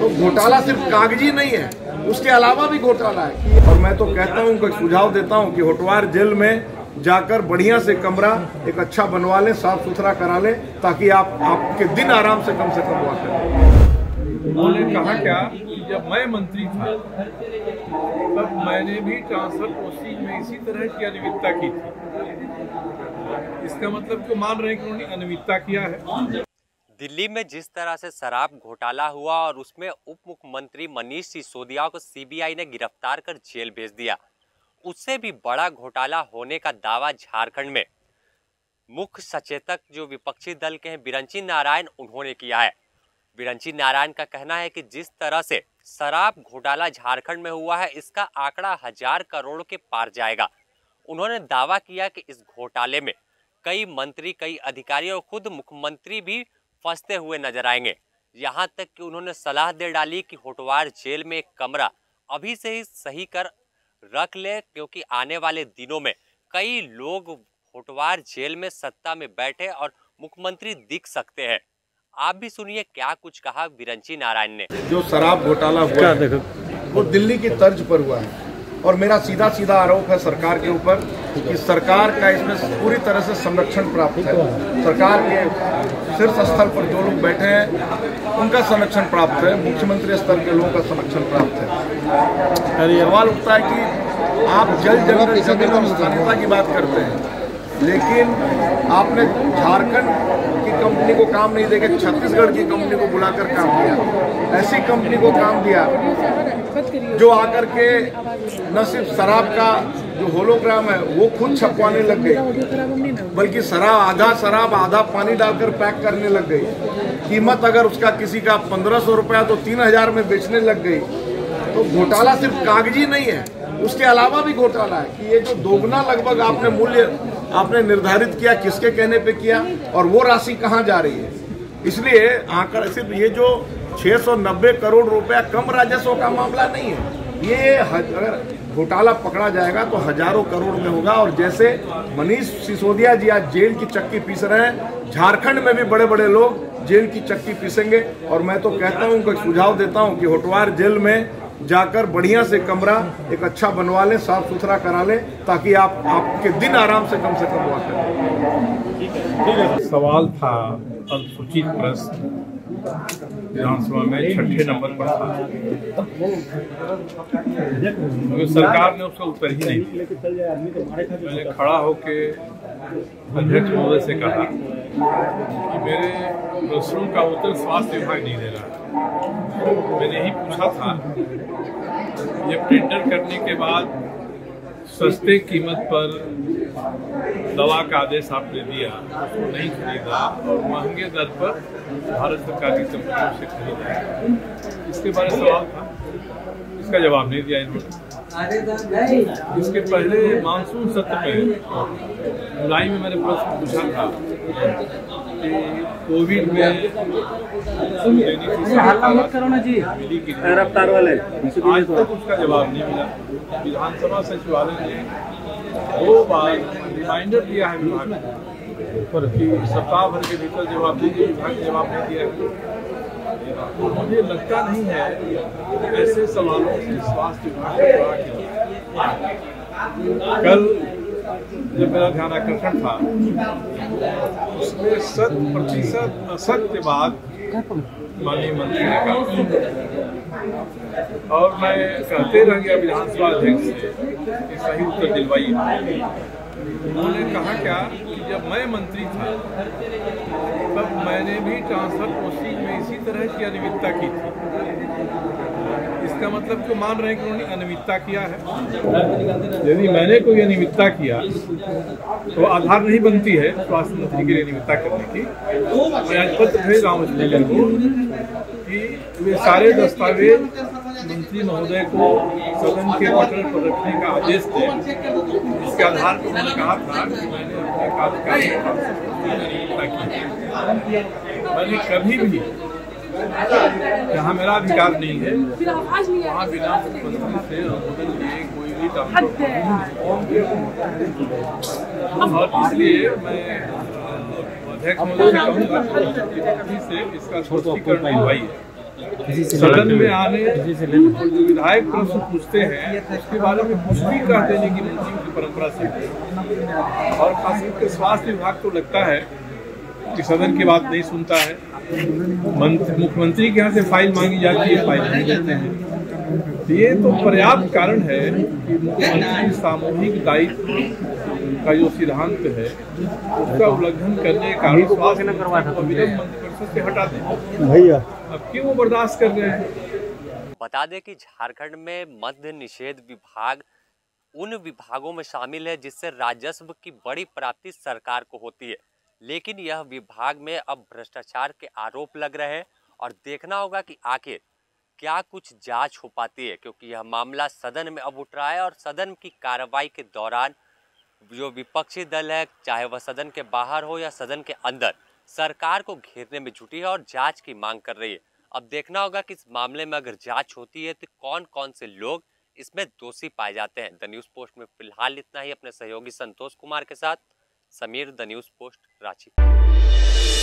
तो घोटाला सिर्फ कागजी नहीं है, उसके अलावा भी घोटाला है। और मैं तो कहता हूँ, कोई सुझाव देता हूँ कि होटवार जेल में जाकर बढ़िया से कमरा एक अच्छा बनवा लें, साफ सुथरा करा लें, ताकि आप आपके दिन आराम से कम हुआ करें। उन्होंने कहा क्या कि जब मैं मंत्री था तब मैंने भी ट्रांसफर प्रोसीजर में इसी तरह की अनियमितता की थी। इसका मतलब को मान रहे कि उन्होंने अनियमितता किया है। दिल्ली में जिस तरह से शराब घोटाला हुआ और उसमें उप मुख्यमंत्री मनीष सिसोदिया को सीबीआई ने गिरफ्तार कर जेल भेज दिया, उससे भी बड़ा घोटाला होने का दावा झारखंड में मुख्य सचेतक जो विपक्षी दल के हैं बिरंची नारायण, उन्होंने किया है। बिरंची नारायण का कहना है कि जिस तरह से शराब घोटाला झारखंड में हुआ है, इसका आंकड़ा 1000 करोड़ के पार जाएगा। उन्होंने दावा किया कि इस घोटाले में कई मंत्री, कई अधिकारी और खुद मुख्यमंत्री भी फंसते हुए नजर आएंगे। यहाँ तक कि उन्होंने सलाह दे डाली कि होटवार जेल में एक कमरा अभी से ही सही कर रख ले, क्योंकि आने वाले दिनों में कई लोग होटवार जेल में सत्ता में बैठे और मुख्यमंत्री दिख सकते हैं। आप भी सुनिए क्या कुछ कहा बिरंची नारायण ने। जो शराब घोटाला हुआ है वो दिल्ली की तर्ज पर हुआ है और मेरा सीधा सीधा आरोप है सरकार के ऊपर कि सरकार का इसमें पूरी तरह से संरक्षण प्राप्त है। सरकार के शीर्ष स्तर पर जो लोग बैठे हैं उनका संरक्षण प्राप्त है, मुख्यमंत्री स्तर के लोगों का संरक्षण प्राप्त है। सवाल उठता है कि आप जल जगत स्थानीयता की बात करते हैं, लेकिन आपने झारखंड की कंपनी को काम नहीं देकर छत्तीसगढ़ की कंपनी को बुलाकर काम दिया, ऐसी कंपनी को काम दिया जो आकर के न सिर्फ शराब का जो होलोग्राम है वो खुद छपवाने लग गई, बल्कि शराब आधा पानी डालकर पैक करने लग गई। कीमत अगर उसका किसी का 1500 रुपया तो 3000 में बेचने लग गई। तो घोटाला सिर्फ कागजी नहीं है, उसके अलावा भी घोटाला है कि ये जो दोगुना लगभग आपने मूल्य आपने निर्धारित किया, किसके कहने पे किया और वो राशि कहाँ जा रही है। इसलिए आंकड़ा सिर्फ ये जो 690 करोड़ रुपया कम राजस्व का मामला नहीं है, ये अगर घोटाला पकड़ा जाएगा तो 1000 करोड़ में होगा। और जैसे मनीष सिसोदिया जी आज जेल की चक्की पीस रहे हैं, झारखंड में भी बड़े बड़े लोग जेल की चक्की पीसेंगे। और मैं तो कहता हूँ, कोई सुझाव देता हूँ कि होटवार जेल में जाकर बढ़िया से कमरा एक अच्छा बनवा लें, साफ सुथरा करा लें, ताकि आप आपके दिन आराम से कम हुआ करें। सवाल था अनुसूचित प्रश्न विधानसभा में 6ठे नंबर पर था, क्योंकि सरकार ने उसका उत्तर ही नहीं दिया। मैंने खड़ा होके अध्यक्ष महोदय से कहा कि मेरे प्रश्नों का उत्तर स्वास्थ्य विभाग नहीं दे रहा है। मैंने ही पूछा था, जब टेंडर करने के बाद सस्ते कीमत पर दवा का आदेश आपने दिया, उसको नहीं खरीदा और महंगे दर पर भारत सरकार की कंपनियों से खरीदा, इसके बारे में सवाल था। इसका जवाब नहीं दिया इन्होंने। इसके पहले मानसून सत्र में जुलाई में मैंने प्रश्न पूछा था कि कोविड में रफ्तार वाले, आज तक उसका जवाब नहीं मिला। विधानसभा सचिवालय ने 2 बार रिमाइंडर दिया है विभाग को कि सप्ताह भर के भीतर जवाब दीजिए, विभाग ने जवाब नहीं दिया। तो मुझे लगता नहीं है ऐसे सवालों से स्वास्थ्य विभाग। कल जब मेरा ध्यान आकर्षण था, उसमें 100% असत्य बात माननीय मंत्री ने कहा और मैं कहते रह गया विधानसभा अध्यक्ष से सही उत्तर दिलवाइए। उन्होंने कहा क्या कि जब मैं मंत्री था तब मैंने भी ट्रांसफर प्रोसीजर में इसी तरह की अनियमितता की थी। इसका मतलब को मान रहे हैं कि उन्होंने अनियमितता किया है। यदि मैंने कोई अनियमितता किया तो आधार नहीं बनती है स्वास्थ्य मंत्री के लिए अनियमितता करने की। मैं आज पत्र भेज रहा हूँ स्पीकर को कि वे सारे दस्तावेज मंत्री महोदय को सदन के पटल पर रखने का आदेश दें। इसके आधार पर उन्होंने कहा था कि मैंने अपने कार्यकाल में अनियमितता की। मैंने कभी भी जहाँ मेरा अधिकार नहीं है वहाँ बिना अनुमति से अनुमोदन लिए कोई भी काम। और इसलिए मैं अध्यक्ष महोदय से कहूँगा कि इसका स्पष्टीकरण दिलवाइए। सदन में आने विधायक प्रश्न पूछते हैं उसके बारे में पुष्टि कर देने की मुंशी परंपरा से और खासकर के स्वास्थ्य विभाग को लगता है कि सदन की बात नहीं सुनता है। मुख्यमंत्री के यहाँ से फाइल मांगी जाती है, फाइल नहीं देते हैं। ये तो पर्याप्त कारण है कि मुख्यमंत्री सामूहिक दायित्व का जो सिद्धांत है उसका उल्लंघन करने के कारण स्वास्थ्य मंत्रिपरिषद से हटा दें। भैया अब क्यों बर्दाश्त कर रहे हैं? बता दें कि झारखंड में मद्य निषेध विभाग उन विभागों में शामिल है जिससे राजस्व की बड़ी प्राप्ति सरकार को होती है, लेकिन यह विभाग में अब भ्रष्टाचार के आरोप लग रहे हैं और देखना होगा कि आखिर क्या कुछ जांच हो पाती है, क्योंकि यह मामला सदन में अब उठ रहा है और सदन की कार्रवाई के दौरान जो विपक्षी दल है, चाहे वह सदन के बाहर हो या सदन के अंदर, सरकार को घेरने में जुटी है और जांच की मांग कर रही है। अब देखना होगा कि इस मामले में अगर जांच होती है तो कौन कौन से लोग इसमें दोषी पाए जाते हैं। द न्यूज़ पोस्ट में फिलहाल इतना ही। अपने सहयोगी संतोष कुमार के साथ Sameer, the news post, Ranchi.